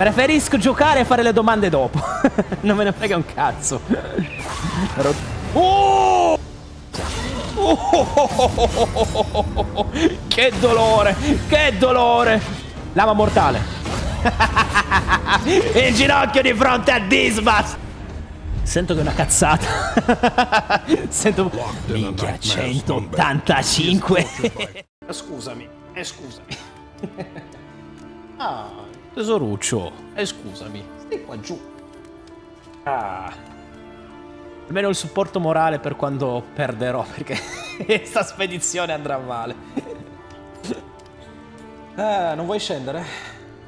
Preferisco giocare e fare le domande dopo. Non me ne frega un cazzo. Oh! Oh! Che dolore! Che dolore! Lama mortale. Il ginocchio di fronte a Dismas. Sento che è una cazzata. Sento... Minchia, 185. Scusami, scusami. Ah... Tesoruccio, scusami, stai qua giù. Ah. Almeno il supporto morale per quando perderò, perché questa spedizione andrà male. Ah, non vuoi scendere?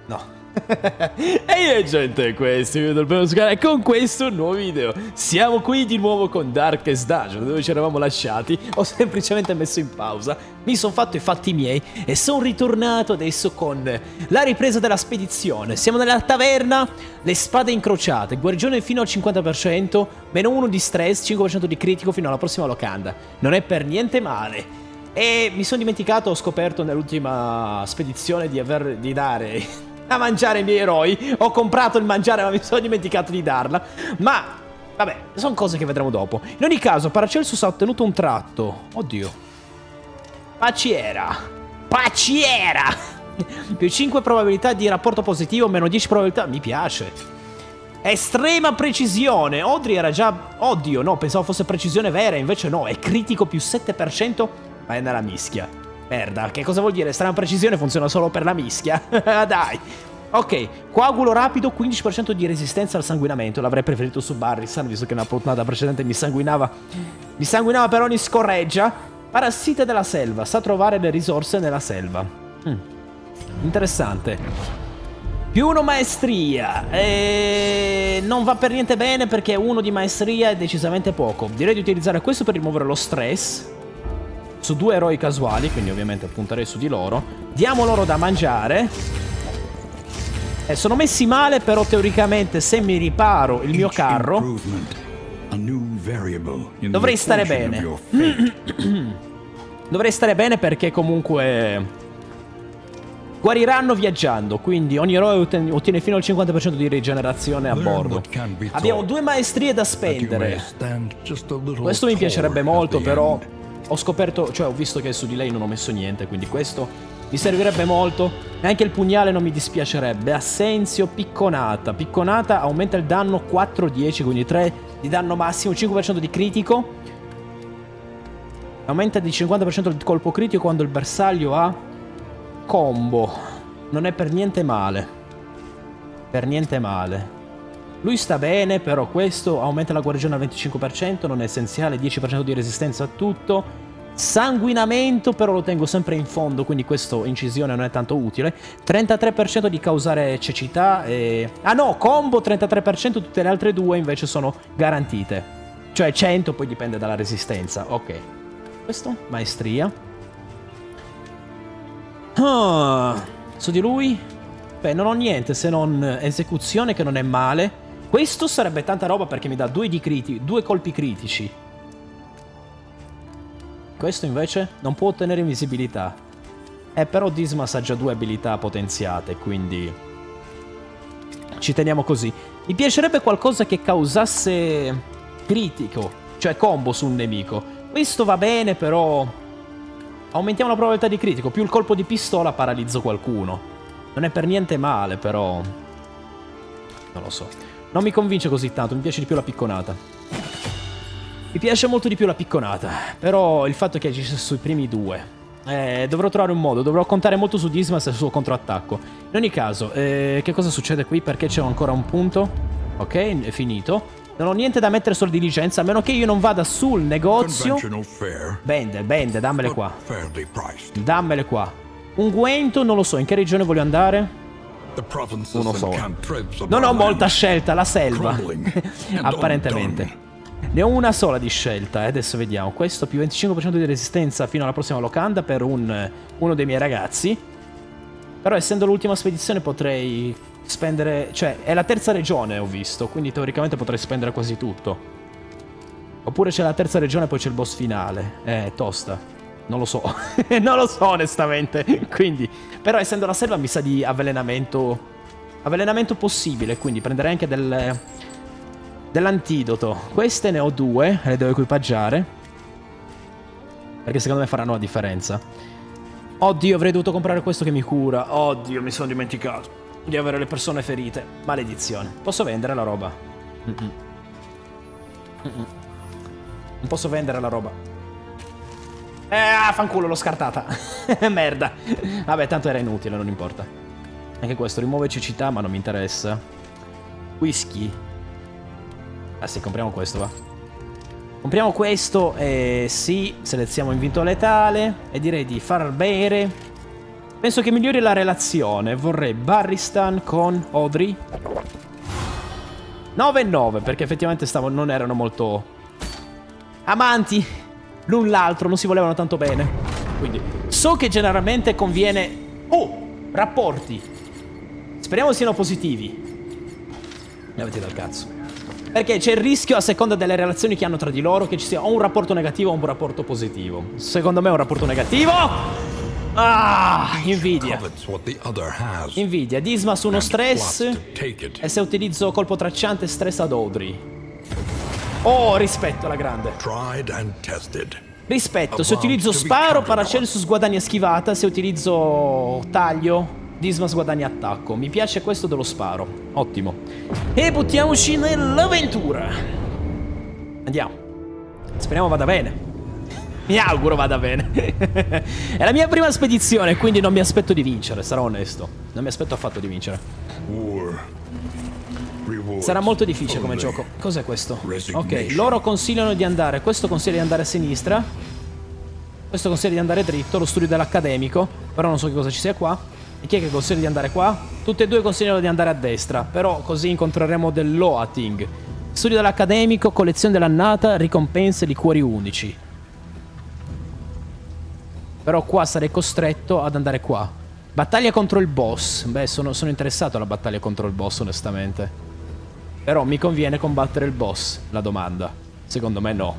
No. E gente, questo vi vedo il primo canale con questo nuovo video. Siamo qui di nuovo con Darkest Dungeon, dove ci eravamo lasciati. Ho semplicemente messo in pausa, mi sono fatto i fatti miei e sono ritornato adesso con la ripresa della spedizione. Siamo nella taverna, le spade incrociate, guarigione fino al 50%, meno 1 di stress, 5% di critico fino alla prossima locanda. Non è per niente male. E mi sono dimenticato, ho scoperto nell'ultima spedizione di dare... a mangiare i miei eroi. Ho comprato il mangiare ma mi sono dimenticato di darla. Ma vabbè, sono cose che vedremo dopo. In ogni caso Paracelsus ha ottenuto un tratto. Oddio. Paciera. Paciera. Più 5 probabilità di rapporto positivo, meno 10 probabilità. Mi piace. Estrema precisione. Audrey era già... Oddio no, pensavo fosse precisione vera. Invece no, è critico più 7%. Vai nella mischia. Merda, che cosa vuol dire? Strana precisione funziona solo per la mischia. Dai. Ok, coagulo rapido, 15% di resistenza al sanguinamento. L'avrei preferito su Barristan, visto che nella puntata precedente mi sanguinava per ogni scorreggia. Parassita della selva, sa trovare le risorse nella selva. Interessante. Più 1 maestria. Non va per niente bene perché 1 di maestria è decisamente poco. Direi di utilizzare questo per rimuovere lo stress su 2 eroi casuali, quindi ovviamente punterei su di loro. Diamo loro da mangiare. Sono messi male, però teoricamente se mi riparo il mio carro dovrei stare bene. Dovrei stare bene perché comunque guariranno viaggiando, quindi ogni eroe ottiene fino al 50% di rigenerazione a bordo. Abbiamo 2 maestrie da spendere. Questo mi piacerebbe molto, però ho scoperto, cioè ho visto che su di lei non ho messo niente, quindi questo mi servirebbe molto. Neanche il pugnale non mi dispiacerebbe. Assenzio, picconata. Picconata aumenta il danno 4-10, quindi 3 di danno massimo, 5% di critico. Aumenta di 50% il colpo critico quando il bersaglio ha combo. Non è per niente male. Per niente male. Lui sta bene, però questo aumenta la guarigione al 25%, non è essenziale, 10% di resistenza a tutto. Sanguinamento, però lo tengo sempre in fondo, quindi questo incisione non è tanto utile. 33% di causare cecità e... Ah no, combo 33%, tutte le altre 2 invece sono garantite. Cioè 100, poi dipende dalla resistenza, ok. Questo, maestria. Ah, su di lui? Beh, non ho niente se non esecuzione che non è male. Questo sarebbe tanta roba perché mi dà 2 colpi critici. Questo invece non può ottenere invisibilità. Però Dismas ha già 2 abilità potenziate, quindi ci teniamo così. Mi piacerebbe qualcosa che causasse critico, cioè combo su un nemico. Questo va bene, però aumentiamo la probabilità di critico. Più il colpo di pistola paralizzo qualcuno. Non è per niente male, però non lo so. Non mi convince così tanto, mi piace di più la picconata. Mi piace molto di più la picconata, però il fatto è che agisce sui primi 2. Dovrò trovare un modo, dovrò contare molto su Dismas e il suo controattacco. In ogni caso, che cosa succede qui? Perché c'è ancora un punto? Ok, è finito. Non ho niente da mettere sulla diligenza, a meno che io non vada sul negozio. Bende, dammele qua. Dammele qua. Unguento, non lo so, in che regione voglio andare? Uno solo. Non ho molta scelta, la selva. Apparentemente. Ne ho una sola di scelta. Adesso vediamo. Questo più 25% di resistenza fino alla prossima locanda per uno dei miei ragazzi. Però essendo l'ultima spedizione potrei spendere... Cioè è la terza regione ho visto, quindi teoricamente potrei spendere quasi tutto. Oppure c'è la terza regione e poi c'è il boss finale. Tosta. Non lo so, non lo so onestamente. Quindi, però essendo la selva mi sa di avvelenamento Avvelenamento possibile, quindi prenderei anche dell'antidoto. Queste ne ho due, le devo equipaggiare, perché secondo me faranno la differenza. Oddio, avrei dovuto comprare questo che mi cura. Oddio, mi sono dimenticato di avere le persone ferite. Maledizione. Posso vendere la roba? Non posso vendere la roba. Fanculo, l'ho scartata. Merda. Vabbè, tanto era inutile, non importa. Anche questo, rimuove cecità, ma non mi interessa. Whisky. Ah sì, compriamo questo, va. Compriamo questo e sì, selezioniamo invito letale e direi di far bere. Penso che migliori la relazione. Vorrei Barristan con Audrey. 9 e 9, perché effettivamente non erano molto amanti l'un l'altro, non si volevano tanto bene. Quindi so che generalmente conviene... Oh! Rapporti. Speriamo siano positivi. Mi avete dal cazzo. Perché c'è il rischio, a seconda delle relazioni che hanno tra di loro, che ci sia o un rapporto negativo o un rapporto positivo. Secondo me è un rapporto negativo. Ah, invidia. Invidia. Dismas uno stress. E se utilizzo colpo tracciante, stress ad Audrey. Oh, rispetto alla grande. Rispetto. Se utilizzo sparo, Paracelsus guadagna schivata. Se utilizzo taglio, Dismas guadagna attacco. Mi piace questo dello sparo. Ottimo. E buttiamoci nell'avventura. Andiamo. Speriamo vada bene. Mi auguro vada bene. È la mia prima spedizione, quindi non mi aspetto di vincere, sarò onesto. Non mi aspetto affatto di vincere. Sarà molto difficile come gioco. Cos'è questo? Ok, loro consigliano di andare. Questo consiglia di andare a sinistra. Questo consiglia di andare dritto. Lo studio dell'accademico. Però non so che cosa ci sia qua. E chi è che consiglia di andare qua? Tutti e due consigliano di andare a destra. Però così incontreremo del Loathing. Studio dell'accademico, collezione dell'annata, ricompense, liquori unici. Però qua sarei costretto ad andare qua. Battaglia contro il boss. Beh, sono interessato alla battaglia contro il boss, onestamente. Però mi conviene combattere il boss, la domanda. Secondo me no.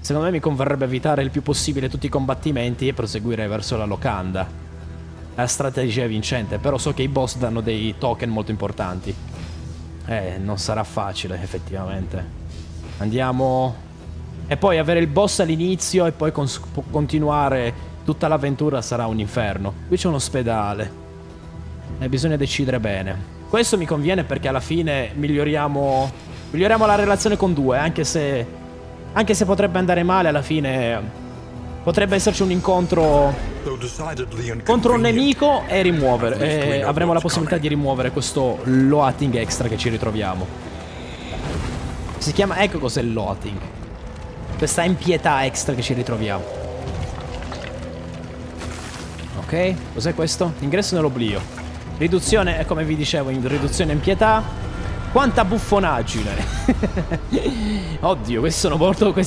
Secondo me mi converrebbe evitare il più possibile tutti i combattimenti e proseguire verso la locanda. La strategia è vincente, però so che i boss danno dei token molto importanti. Non sarà facile, effettivamente. Andiamo... E poi avere il boss all'inizio e poi continuare tutta l'avventura sarà un inferno. Qui c'è un ospedale. E bisogna decidere bene. Questo mi conviene perché alla fine miglioriamo la relazione con due, anche se potrebbe andare male alla fine potrebbe esserci un incontro contro un nemico e rimuovere, e avremo la possibilità di rimuovere questo Loathing extra che ci ritroviamo. Si chiama, ecco cos'è il Loathing. Questa impietà extra che ci ritroviamo. Ok, cos'è questo? Ingresso nell'oblio. Riduzione, come vi dicevo, riduzione in pietà. Quanta buffonaggine. Oddio, questi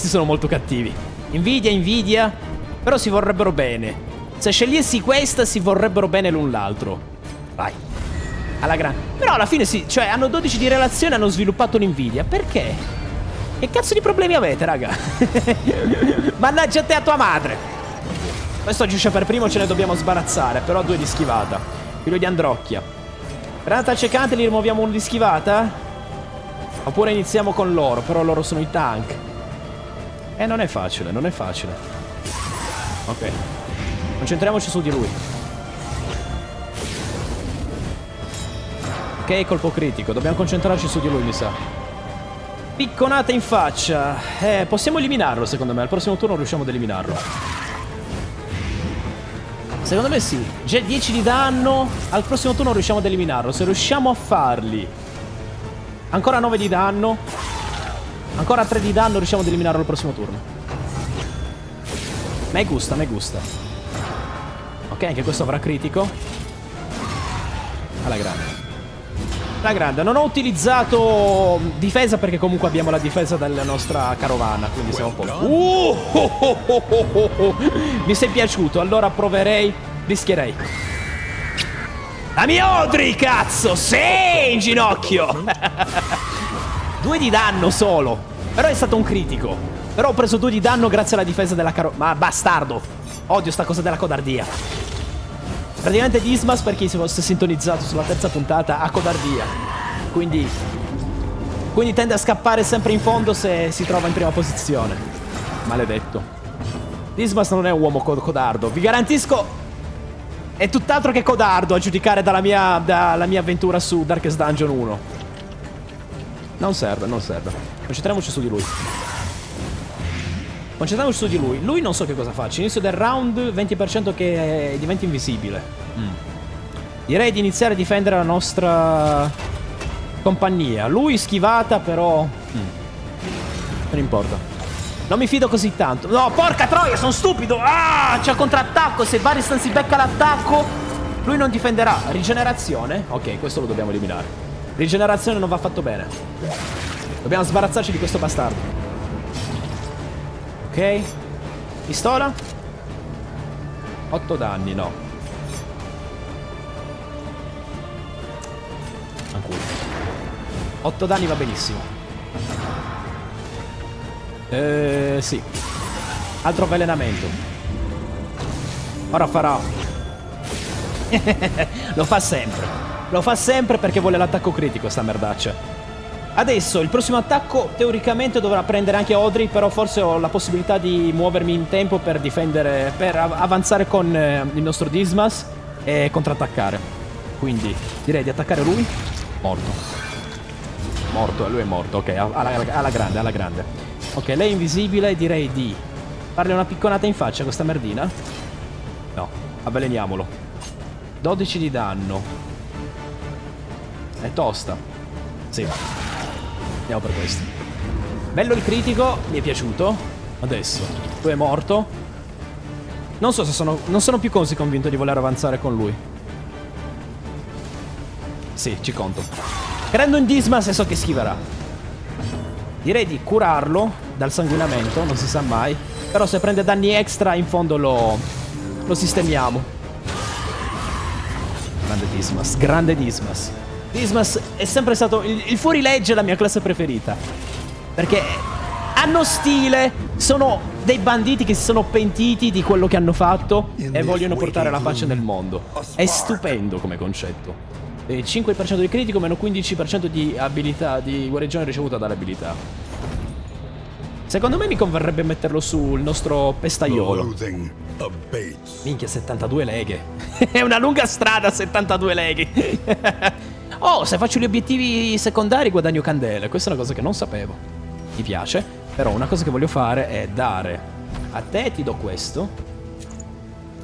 sono molto cattivi. Invidia. Però si vorrebbero bene. Se scegliessi questa, si vorrebbero bene l'un l'altro. Vai. Alla grande. Però alla fine sì, cioè hanno 12 di relazione, hanno sviluppato l'invidia. Perché? Che cazzo di problemi avete, raga? Mannaggia te a tua madre. Questo agisce per primo, ce ne dobbiamo sbarazzare. Però 2 di schivata. Quello di Androcchia. Granata ciecante, li rimuoviamo uno di schivata? Oppure iniziamo con loro, però loro sono i tank. Non è facile, non è facile. Ok. Concentriamoci su di lui. Ok, colpo critico. Dobbiamo concentrarci su di lui, mi sa. Picconata in faccia. Possiamo eliminarlo, secondo me. Al prossimo turno riusciamo ad eliminarlo. Secondo me sì. Già 10 di danno. Al prossimo turno riusciamo ad eliminarlo. Se riusciamo a farli. Ancora 9 di danno. Ancora 3 di danno. Riusciamo ad eliminarlo al prossimo turno. Me gusta, me gusta. Ok, anche questo avrà critico. Alla grande. Alla grande. Non ho utilizzato difesa perché comunque abbiamo la difesa della nostra carovana. Quindi siamo un po'... Mi sei piaciuto, allora proverei, rischierei. La mia Audrey, cazzo! Sì, in ginocchio! 2 di danno solo. Però è stato un critico. Però ho preso 2 di danno grazie alla difesa della carovana. Ma bastardo! Odio sta cosa della codardia. Praticamente Dismas, per chi si fosse sintonizzato sulla terza puntata, ha codardia. Quindi tende a scappare sempre in fondo se si trova in prima posizione. Maledetto. Dismas non è un uomo codardo. Vi garantisco, è tutt'altro che codardo, a giudicare dalla mia avventura su Darkest Dungeon 1. Non serve, non serve. Concentriamoci su di lui. Concentriamoci su di lui. Lui non so che cosa faccia. Inizio del round, 20% che diventa invisibile. Direi di iniziare a difendere la nostra compagnia. Lui schivata, però non importa. Non mi fido così tanto. No, porca troia, sono stupido. Ah, c'è contrattacco. Se Barristan si becca l'attacco, lui non difenderà. Rigenerazione. Ok, questo lo dobbiamo eliminare. Rigenerazione non va fatto bene. Dobbiamo sbarazzarci di questo bastardo. Ok. Pistola. 8 danni, no. Ancora. 8 danni va benissimo. Sì. Altro avvelenamento. Ora farà lo fa sempre. Lo fa sempre perché vuole l'attacco critico, sta merdaccia. Adesso il prossimo attacco teoricamente dovrà prendere anche Audrey, però forse ho la possibilità di muovermi in tempo per difendere, per avanzare con il nostro Dismas e contrattaccare. Quindi direi di attaccare lui. Morto. Morto, lui è morto, ok, alla grande, alla grande. Ok, lei è invisibile, direi di farle una picconata in faccia a questa merdina. No, avveleniamolo. 12 di danno. È tosta. Sì. Andiamo per questo. Bello il critico, mi è piaciuto. Adesso, tu è morto. Non so se sono... non sono più così convinto di voler avanzare con lui. Sì, ci conto. Creando in Dismas e so che schiverà. Direi di curarlo dal sanguinamento, non si sa mai. Però se prende danni extra in fondo lo sistemiamo. Grande Dismas, grande Dismas. Dismas è sempre stato... il fuorilegge è la mia classe preferita. Perché hanno stile, sono dei banditi che si sono pentiti di quello che hanno fatto e vogliono portare la pace nel mondo. È stupendo come concetto. 5% di critico, meno 15% di abilità, di guarigione ricevuta dall'abilità. Secondo me mi converrebbe metterlo sul nostro pestaiolo. Minchia, 72 leghe. È una lunga strada, 72 leghe. Oh, se faccio gli obiettivi secondari guadagno candele. Questa è una cosa che non sapevo. Mi piace, però una cosa che voglio fare è dare a te, ti do questo.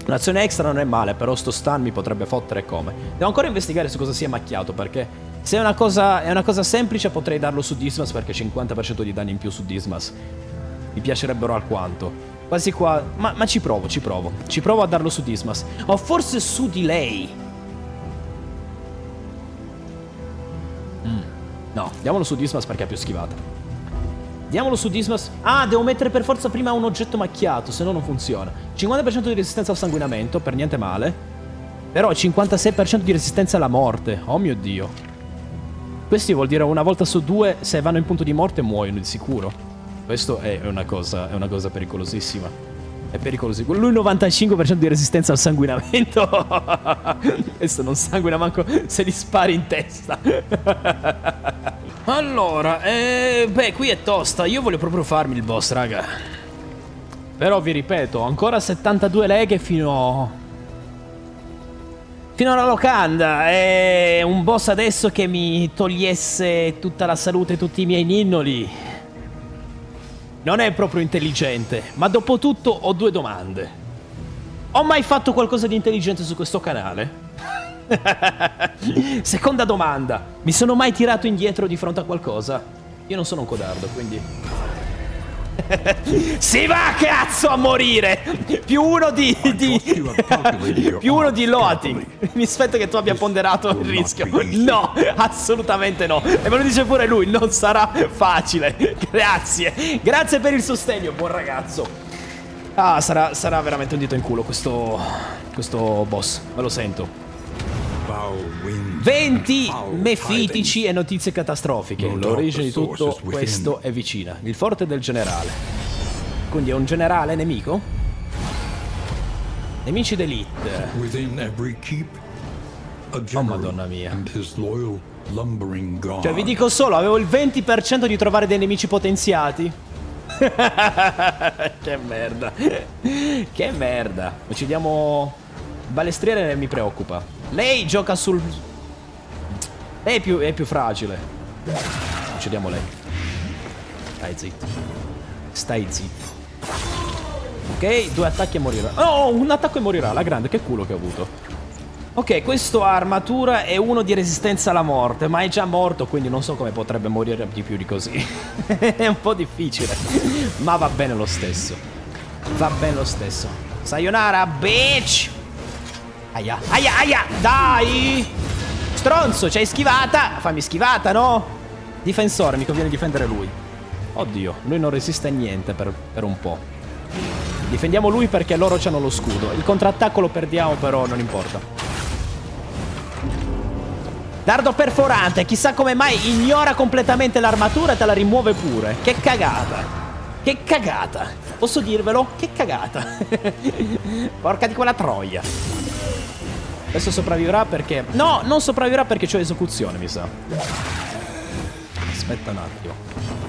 Un'azione extra non è male, però sto stun mi potrebbe fottere come. Devo ancora investigare su cosa sia macchiato, perché se è una cosa semplice potrei darlo su Dismas, perché 50% di danni in più su Dismas mi piacerebbero alquanto. Quasi qua... ma ci provo, ci provo. Ci provo a darlo su Dismas. O forse su di lei. No, diamolo su Dismas perché è più schivata. Diamolo su Dismas. Ah, devo mettere per forza prima un oggetto macchiato, se no non funziona. 50% di resistenza al sanguinamento, per niente male. Però 56% di resistenza alla morte. Oh mio Dio. Questi vuol dire una volta su due, se vanno in punto di morte muoiono di sicuro. Questo è una cosa pericolosissima. È pericolosissimo. Lui 95% di resistenza al sanguinamento. Questo non sanguina manco se gli spari in testa. Allora, beh, qui è tosta. Io voglio proprio farmi il boss, raga. Però vi ripeto, ancora 72 leghe fino alla locanda. È un boss adesso che mi togliesse tutta la salute e tutti i miei ninnoli. Non è proprio intelligente. Ma dopo tutto ho due domande. Ho mai fatto qualcosa di intelligente su questo canale? Seconda domanda. Mi sono mai tirato indietro di fronte a qualcosa? Io non sono un codardo, quindi si va cazzo a morire. Più uno di Loathing. Mi aspetto che tu abbia ponderato il rischio. No, assolutamente no. E me lo dice pure lui, non sarà facile. Grazie. Grazie per il sostegno, buon ragazzo. Ah, sarà veramente un dito in culo questo boss. Me lo sento. 20 mefitici e notizie catastrofiche. L'origine di tutto questo è vicina. Il forte del generale. Quindi è un generale nemico? Nemici d'elite. Oh madonna mia. Cioè vi dico solo, avevo il 20% di trovare dei nemici potenziati. Che merda. Che merda. Uccidiamo... Balestriere mi preoccupa. Lei gioca sul... Lei è più fragile. Uccidiamo lei. Stai zitto. Stai zitto. Ok, 2 attacchi e morirà. Oh, 1 attacco e morirà. La grande, che culo che ho avuto. Ok, questo ha armatura e 1 di resistenza alla morte, ma è già morto, quindi non so come potrebbe morire di più di così. È un po' difficile, ma va bene lo stesso. Va bene lo stesso. Sayonara, bitch! Aia, aia, aia! Dai! Stronzo, c'hai schivata! Fammi schivata, no? Difensore, mi conviene difendere lui. Oddio, lui non resiste a niente per un po'. Difendiamo lui perché loro c'hanno lo scudo. Il contrattacco lo perdiamo, però non importa. Dardo perforante, chissà come mai ignora completamente l'armatura e te la rimuove pure. Che cagata. Che cagata. Posso dirvelo? Che cagata. Porca di quella troia. Adesso sopravviverà perché... No, non sopravviverà perché c'ho esecuzione, mi sa. Aspetta un attimo.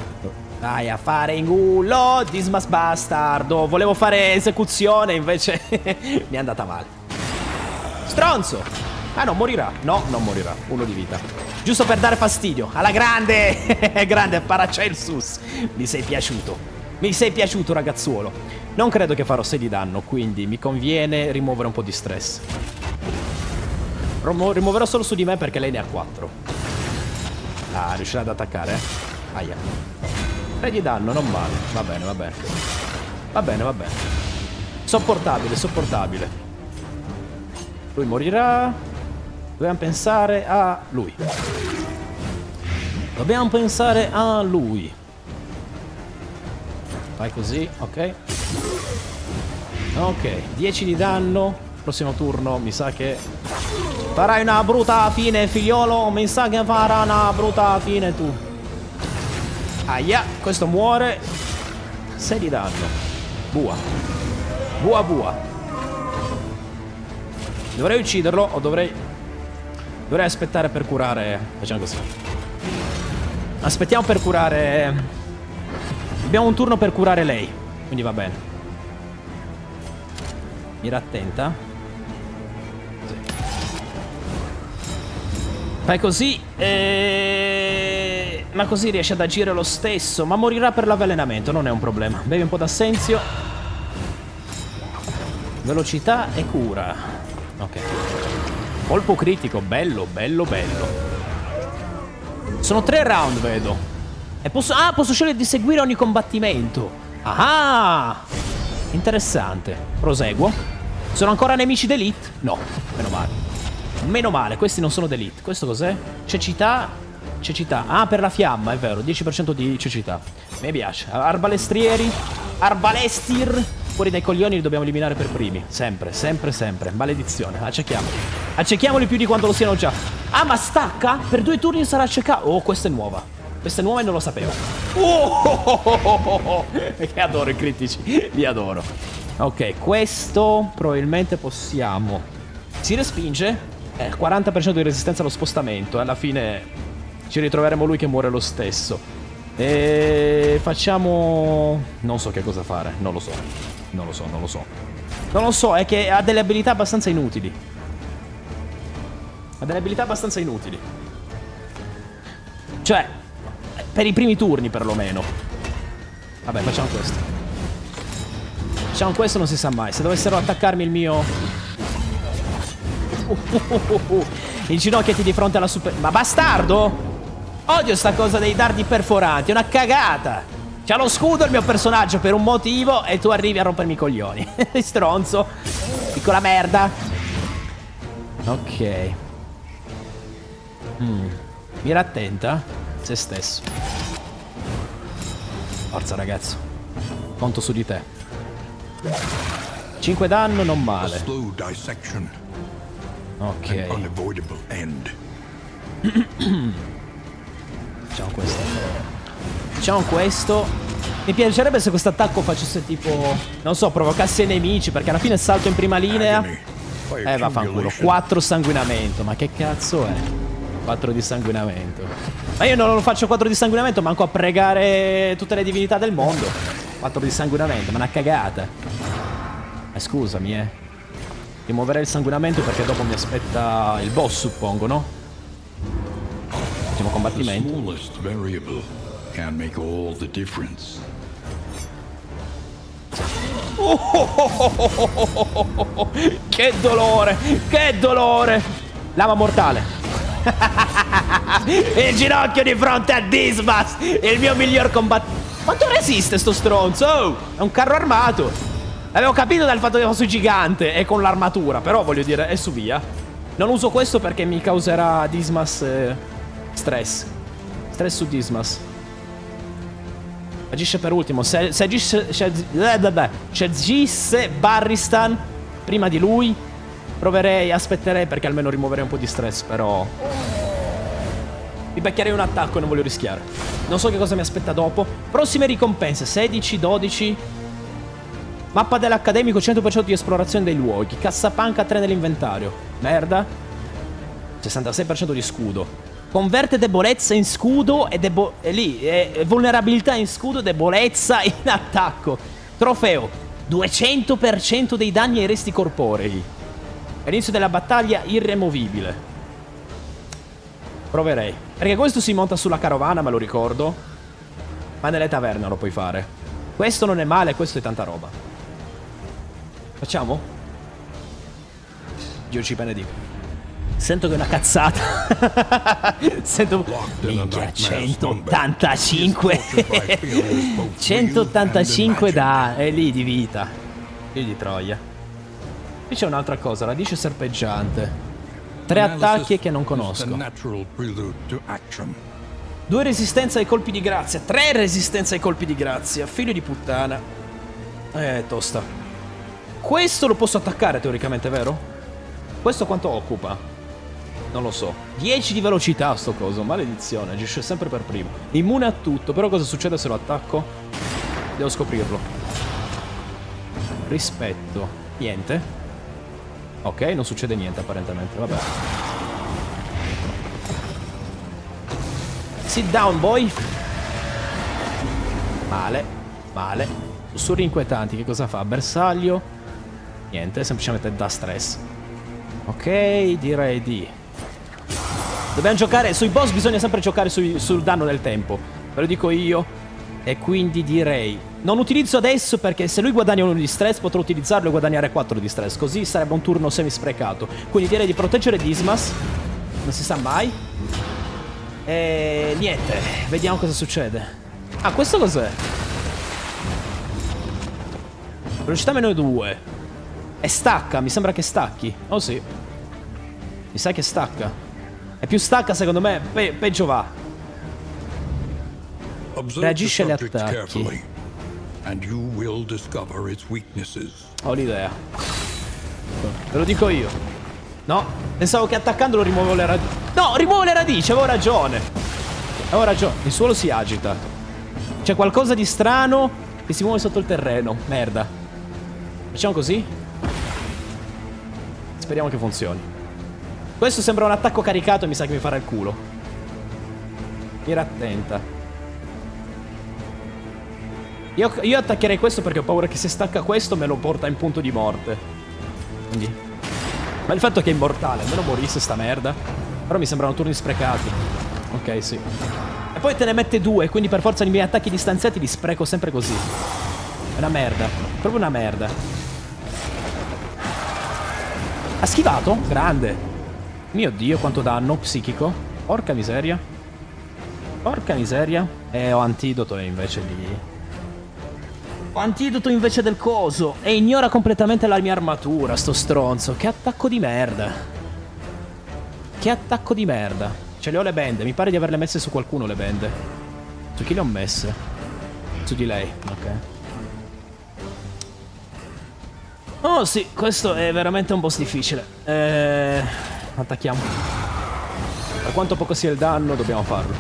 Vai a fare in culo, Dismas bastardo. Volevo fare esecuzione, invece mi è andata male. Stronzo. Ah no, morirà. No, non morirà. 1 di vita. Giusto per dare fastidio. Alla grande! Grande Paracelsus. Mi sei piaciuto. Mi sei piaciuto, ragazzuolo. Non credo che farò 6 di danno, quindi mi conviene rimuovere un po' di stress. Rimuoverò solo su di me perché lei ne ha 4. Ah, riuscirà ad attaccare, eh? Aia. 3 di danno, non male. Va bene, va bene. Va bene, va bene. Sopportabile, sopportabile. Lui morirà... Dobbiamo pensare a lui. Dobbiamo pensare a lui. Fai così, ok. Ok, 10 di danno. Prossimo turno mi sa che farai una brutta fine, figliolo. Mi sa che farà una brutta fine tu. Aia, questo muore. 6 di danno. Bua. Bua bua. Dovrei ucciderlo o dovrei... Dovrei aspettare per curare... Facciamo così. Aspettiamo per curare... Abbiamo un turno per curare lei. Quindi va bene. Mira attenta. Così. Fai così. Ma così riesce ad agire lo stesso. Ma morirà per l'avvelenamento. Non è un problema. Bevi un po' d'assenzio. Velocità e cura. Ok. Colpo critico, bello, bello, bello. Sono 3 round, vedo. E posso... Ah, posso scegliere di seguire ogni combattimento. Ah! Interessante. Proseguo. Sono ancora nemici d'elite? No, meno male. Meno male, questi non sono d'elite. Questo cos'è? Cecità. Cecità. Ah, per la fiamma, è vero. 10% di cecità. Mi piace. Arbalestrieri. Arbalestir. Fuori dai coglioni li dobbiamo eliminare per primi. Sempre, sempre, sempre. Maledizione. Accechiamoli. Accechiamoli più di quanto lo siano già. Ah, ma stacca? Per 2 turni sarà accecato. Oh, questa è nuova. Questa è nuova e non lo sapevo. Oh! Che adoro i critici. Li adoro. Ok, questo probabilmente possiamo. Si respinge. 40% di resistenza allo spostamento. Alla fine ci ritroveremo lui che muore lo stesso. E facciamo... Non so che cosa fare. Non lo so. Non lo so, non lo so. Non lo so, è che ha delle abilità abbastanza inutili. Ha delle abilità abbastanza inutili. Cioè, per i primi turni perlomeno. Vabbè, facciamo questo. Facciamo questo, non si sa mai. Se dovessero attaccarmi il mio... Inginocchiati di fronte alla super... Ma bastardo! Odio sta cosa dei dardi perforanti, è una cagata! C'ha lo scudo il mio personaggio per un motivo e tu arrivi a rompermi i coglioni. Stronzo. Piccola merda. Ok. Mira attenta. Se stesso. Forza ragazzo. Conto su di te. 5 danno non male. Ok. Facciamo questo. Facciamo questo. Mi piacerebbe se questo attacco facesse tipo, non so, provocasse i nemici, perché alla fine salto in prima linea. Vaffanculo, 4 sanguinamento, ma che cazzo è? 4 di sanguinamento. Ma io non lo faccio 4 di sanguinamento, manco a pregare tutte le divinità del mondo. 4 di sanguinamento, ma una cagata. Ma scusami, rimuoverei il sanguinamento perché dopo mi aspetta il boss, suppongo, no? Ultimo combattimento. Oh, che dolore! Che dolore! Lama mortale! Il ginocchio di fronte a Dismas! Il mio miglior combattimento! Quanto resiste sto stronzo? Oh, è un carro armato! Avevo capito dal fatto che fosse gigante e con l'armatura, però voglio dire, è su via. Non uso questo perché mi causerà Dismas stress. Stress su Dismas. Agisce per ultimo. Se agisce... Se agisse Barristan prima di lui, proverei, aspetterei perché almeno rimuoverei un po' di stress, però... Mi beccherei un attacco e non voglio rischiare. Non so che cosa mi aspetta dopo. Prossime ricompense. 16, 12... Mappa dell'accademico, 100% di esplorazione dei luoghi. Cassapanca 3 nell'inventario. Merda. 66% di scudo. Converte debolezza in scudo e vulnerabilità in scudo e debolezza in attacco. Trofeo, 200% dei danni ai resti corporei. All'inizio della battaglia irremovibile. Proverei. Perché questo si monta sulla carovana, me lo ricordo. Ma nelle taverne lo puoi fare. Questo non è male, questo è tanta roba. Facciamo? Dio ci benedica. Sento che è una cazzata. Sento... Minchia, 185. 185 da... È lì di vita. Lì di troia. Qui c'è un'altra cosa, radice serpeggiante. 3 attacchi che non conosco. 2 resistenza ai colpi di grazia. 3 resistenza ai colpi di grazia. Figlio di puttana. Tosta. Questo lo posso attaccare teoricamente, vero? Questo quanto occupa? Non lo so. 10 di velocità sto coso, maledizione, agisce sempre per primo. Immune a tutto, però cosa succede se lo attacco? Devo scoprirlo. Rispetto. Niente. Ok, non succede niente apparentemente, vabbè. Sit down, boy. Male, male. Sussurri inquietanti, che cosa fa? Bersaglio. Niente, semplicemente da stress. Ok, direi di... Dobbiamo giocare, sui boss bisogna sempre giocare sul danno nel tempo. Ve lo dico io. E quindi direi... Non utilizzo adesso perché se lui guadagna 1 di stress potrò utilizzarlo e guadagnare 4 di stress. Così sarebbe un turno semi sprecato. Quindi direi di proteggere Dismas. Non si sa mai. E... niente. Vediamo cosa succede. Ah, questo cos'è? Velocità meno 2. E stacca, mi sembra che stacchi. Oh sì. Mi sa che stacca. E più stacca, secondo me, peggio va. Reagisce agli attacchi. Ho l'idea. Ve lo dico io. No, pensavo che attaccandolo rimuovo le radici. No, rimuovo le radici, avevo ragione. Avevo ragione, il suolo si agita. C'è qualcosa di strano che si muove sotto il terreno, merda. Facciamo così? Speriamo che funzioni. Questo sembra un attacco caricato e mi sa che mi farà il culo. Mira attenta. Io attaccherei questo perché ho paura che se stacca questo me lo porta in punto di morte. Quindi... Ma il fatto è che è immortale, almeno morisse sta merda. Però mi sembrano turni sprecati. Ok, sì. E poi te ne mette 2, quindi per forza i miei attacchi distanziati li spreco sempre così. È una merda, proprio una merda. Ha schivato? Grande. Mio Dio, quanto danno psichico. Porca miseria. Porca miseria. Ho antidoto invece di... Ho antidoto invece del coso. E ignora completamente la mia armatura, sto stronzo. Che attacco di merda. Che attacco di merda. Ce le ho le bende. Mi pare di averle messe su qualcuno le bende. Su chi le ho messe? Su di lei. Ok. Oh sì, questo è veramente un boss difficile. Attacchiamo. Per quanto poco sia il danno dobbiamo farlo.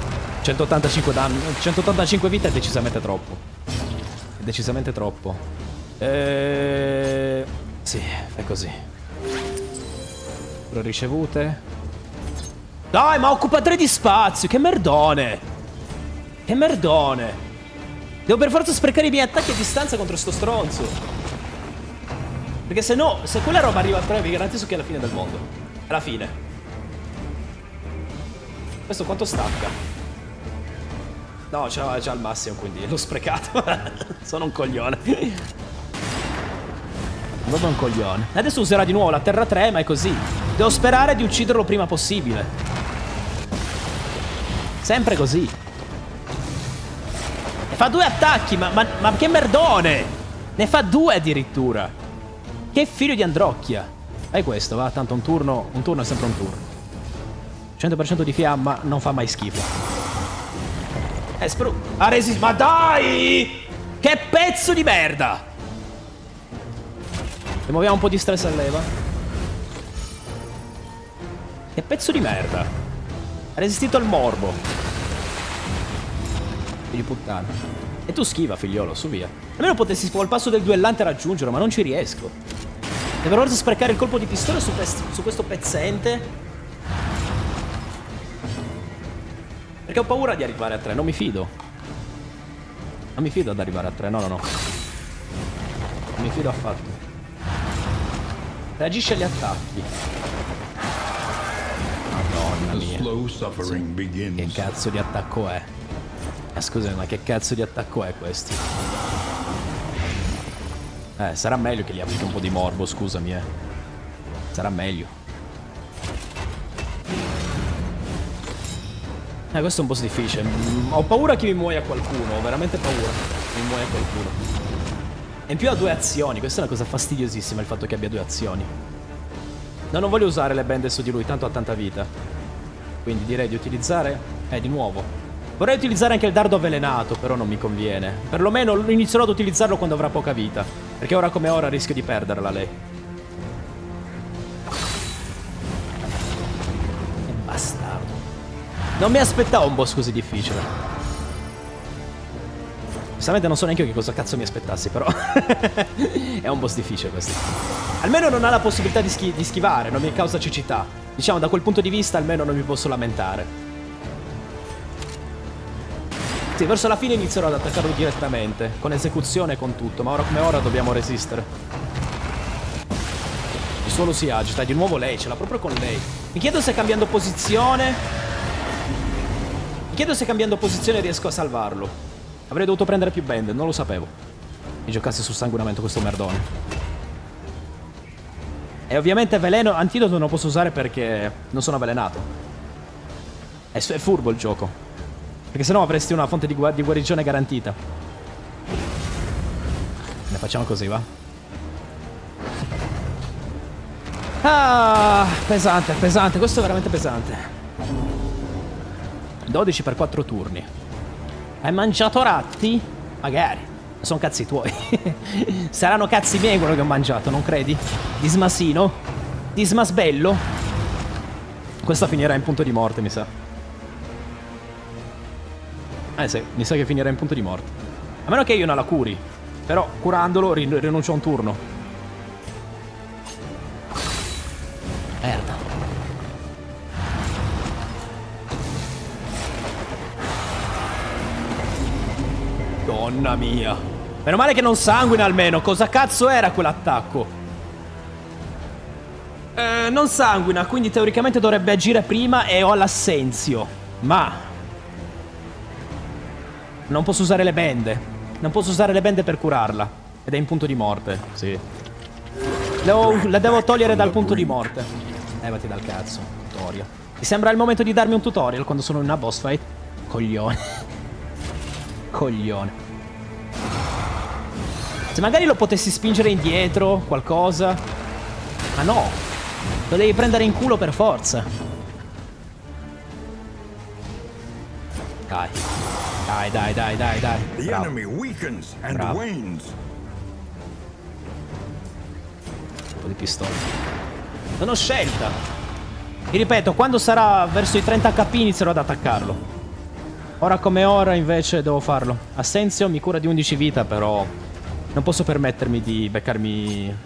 185 danno, 185 vita è decisamente troppo. Decisamente troppo. Sì, è così. Lo ricevute. Dai, ma occupa 3 di spazio. Che merdone. Che merdone. Devo per forza sprecare i miei attacchi a distanza contro sto stronzo. Perché se no, se quella roba arriva a 3, vi garantisco che è la fine del mondo. Alla fine. Questo quanto stacca? No, c'ha già al massimo, quindi l'ho sprecato. Sono un coglione. Proprio un coglione. Adesso userà di nuovo la terra 3, ma è così. Devo sperare di ucciderlo prima possibile. Sempre così. E fa 2 attacchi, ma che merdone! Ne fa 2 addirittura. Che figlio di Androcchia. È questo, va, tanto un turno è sempre un turno. 100% di fiamma non fa mai schifo. Ha resistito. Ma dai! Che pezzo di merda! Rimuoviamo un po' di stress a leva. Che pezzo di merda! Ha resistito al morbo. Figlio puttana. E tu schiva, figliolo, su via. Almeno potessi col passo del duellante raggiungerlo, ma non ci riesco. Devo forse sprecare il colpo di pistola su questo pezzente. Perché ho paura di arrivare a 3, non mi fido. Non mi fido ad arrivare a 3, no. Non mi fido affatto. Reagisce agli attacchi. Madonna mia. Che cazzo di attacco è? Scusami, ma che cazzo di attacco è questo? Sarà meglio che gli applichi un po' di morbo, scusami, eh. Sarà meglio. Questo è un boss difficile. Ho paura che mi muoia qualcuno. Ho veramente paura che mi muoia qualcuno. E in più ha 2 azioni. Questa è una cosa fastidiosissima, il fatto che abbia 2 azioni. No, non voglio usare le bende su di lui, tanto ha tanta vita. Quindi direi di utilizzare... di nuovo. Vorrei utilizzare anche il dardo avvelenato, però non mi conviene. Perlomeno inizierò ad utilizzarlo quando avrà poca vita. Perché ora come ora rischio di perderla lei. Che bastardo. Non mi aspettavo un boss così difficile. Onestamente non so neanche io che cosa cazzo mi aspettassi, però. È un boss difficile questo. Almeno non ha la possibilità di schivare, non mi causa cecità. Diciamo, da quel punto di vista almeno non mi posso lamentare. Sì, verso la fine inizierò ad attaccarlo direttamente, con esecuzione e con tutto, ma ora come ora dobbiamo resistere. Il suolo si agita, di nuovo lei, ce l'ha proprio con lei. Mi chiedo se cambiando posizione... riesco a salvarlo. Avrei dovuto prendere più bende, non lo sapevo. Mi giocassi su sanguinamento questo merdone. E ovviamente veleno, antidoto non lo posso usare perché non sono avvelenato. È furbo il gioco. Perché sennò avresti una fonte di guarigione garantita. Ne facciamo così, va? Ah, pesante, pesante. Questo è veramente pesante. 12 per 4 turni. Hai mangiato ratti? Magari. Sono cazzi tuoi. Saranno cazzi miei quello che ho mangiato, non credi? Dismasino? Dismasbello? Questa finirà in punto di morte, mi sa. Sì, mi sa che finirà in punto di morte. A meno che io non la curi. Però curandolo rinuncio a un turno. Merda. Madonna mia. Meno male che non sanguina almeno. Cosa cazzo era quell'attacco? Non sanguina, quindi teoricamente dovrebbe agire prima e ho l'assenzio. Ma... non posso usare le bende. Non posso usare le bende per curarla. Ed è in punto di morte, sì. La devo togliere dal punto di morte. Vatti dal cazzo, tutorial. Mi sembra il momento di darmi un tutorial quando sono in una boss fight. Coglione. Coglione. Se magari lo potessi spingere indietro, qualcosa. Ma no, lo devi prendere in culo per forza. Dai. Dai. Bravo. Un po' di pistola. Non ho scelta. Vi ripeto, quando sarà verso i 30 HP inizierò ad attaccarlo. Ora come ora invece devo farlo. Assenzio mi cura di 11 vita, però non posso permettermi di beccarmi...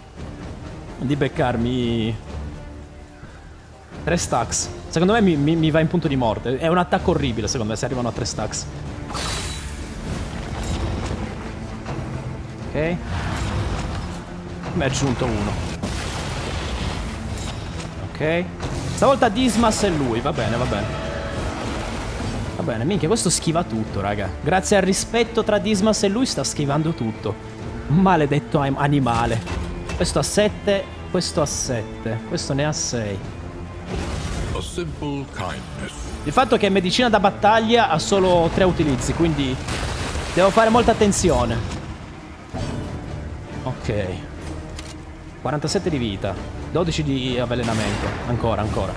3 stacks. Secondo me mi va in punto di morte. È un attacco orribile, secondo me, se arrivano a 3 stacks. Ok. Mi ha aggiunto uno. Ok. Stavolta Dismas è lui, va bene, va bene. Va bene, minchia, questo schiva tutto, raga. Grazie al rispetto tra Dismas e lui sta schivando tutto. Maledetto animale. Questo ha 7, questo ha 7, questo ne ha 6. Il fatto che medicina da battaglia ha solo 3 utilizzi, quindi devo fare molta attenzione. Ok. 47 di vita, 12 di avvelenamento. Ancora, ancora.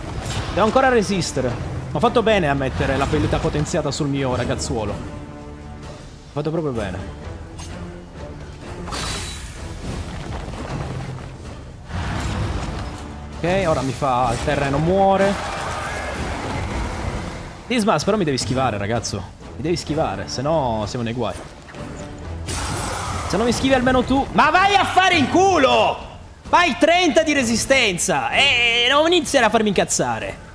Devo ancora resistere. Ho fatto bene a mettere l'abilità potenziata sul mio ragazzuolo. Ho fatto proprio bene. Ok, ora mi fa... il terreno muore. Dismas, però mi devi schivare, ragazzo. Mi devi schivare, se no siamo nei guai. Se non mi schivi almeno tu... Ma vai a fare in culo! Vai 30 di resistenza! E non iniziare a farmi incazzare!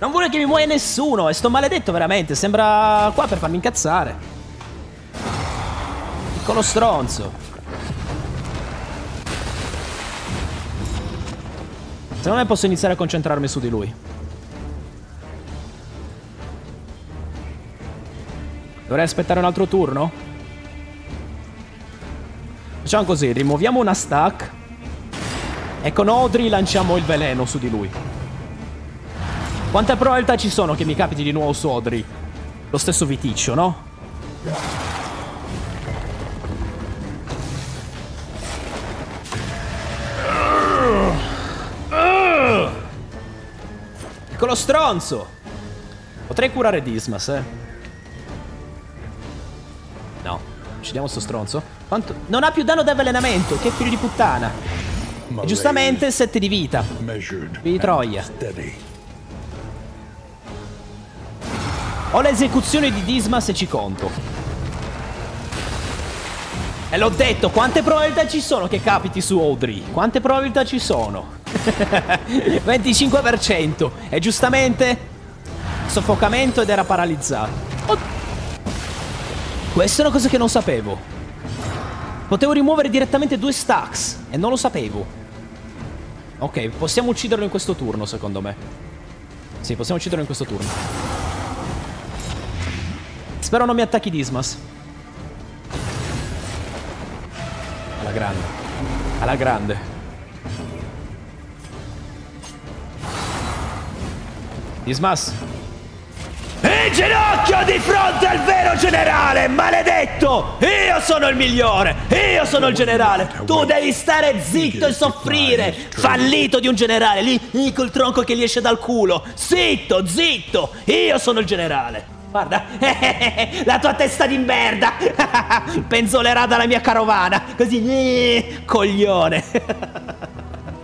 Non vuole che mi muoia nessuno, e sto maledetto veramente, sembra qua per farmi incazzare. Piccolo stronzo. Secondo me posso iniziare a concentrarmi su di lui. Dovrei aspettare un altro turno? Facciamo così, rimuoviamo una stack e con Audrey lanciamo il veleno su di lui. Quante probabilità ci sono che mi capiti di nuovo su Audrey? Lo stesso viticcio, no? Piccolo stronzo! Potrei curare Dismas, eh? No. Uccidiamo sto stronzo. Quanto... Non ha più danno da avvelenamento, che figlio di puttana! E giustamente 7 di vita. Di troia. Ho l'esecuzione di Dismas se ci conto. E l'ho detto, quante probabilità ci sono che capiti su Audrey? Quante probabilità ci sono? 25%. E giustamente soffocamento ed era paralizzato. Oh. Questa è una cosa che non sapevo. Potevo rimuovere direttamente 2 stacks e non lo sapevo. Ok, possiamo ucciderlo in questo turno, secondo me. Sì, possiamo ucciderlo in questo turno. Spero non mi attacchi Dismas. Alla grande. Alla grande. Dismas. In ginocchio di fronte al vero generale, maledetto! Io sono il migliore! Io sono il generale! Tu devi stare zitto e soffrire! Fallito di un generale, lì col tronco che gli esce dal culo! Zitto, zitto! Io sono il generale! Guarda, la tua testa di merda penzolerà dalla mia carovana. Così, coglione.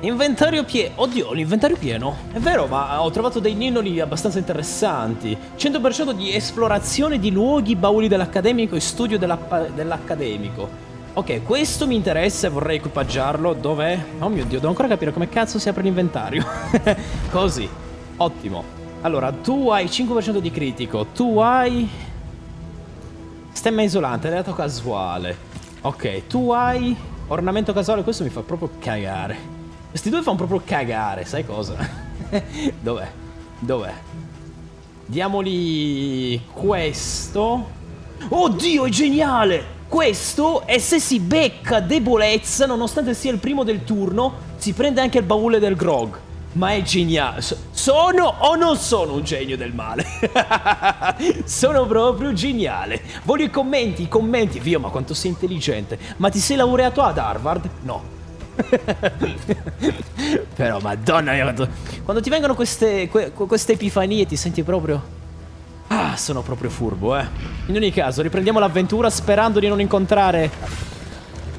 Inventario pieno. Oddio, l'inventario pieno. È vero, ma ho trovato dei ninnoli abbastanza interessanti. 100% di esplorazione di luoghi, bauli dell'accademico e studio dell'accademico. Ok, questo mi interessa e vorrei equipaggiarlo. Dov'è? Oh mio Dio, devo ancora capire come cazzo si apre l'inventario. Così, ottimo. Allora, tu hai 5% di critico, tu hai... stemma isolante, alleato casuale. Ok, tu hai... ornamento casuale, questo mi fa proprio cagare. Questi due fanno proprio cagare, sai cosa? Dov'è? Dov'è? Diamoli questo. Oddio, è geniale! Questo, e se si becca debolezza, nonostante sia il primo del turno, si prende anche il baule del grog. Ma è geniale. Sono o non sono un genio del male? Sono proprio geniale. Voglio i commenti, Vio, ma quanto sei intelligente. Ma ti sei laureato ad Harvard? No. Però, madonna mia, quando ti vengono queste epifanie ti senti proprio... Ah, sono proprio furbo, eh. In ogni caso, riprendiamo l'avventura sperando di non incontrare...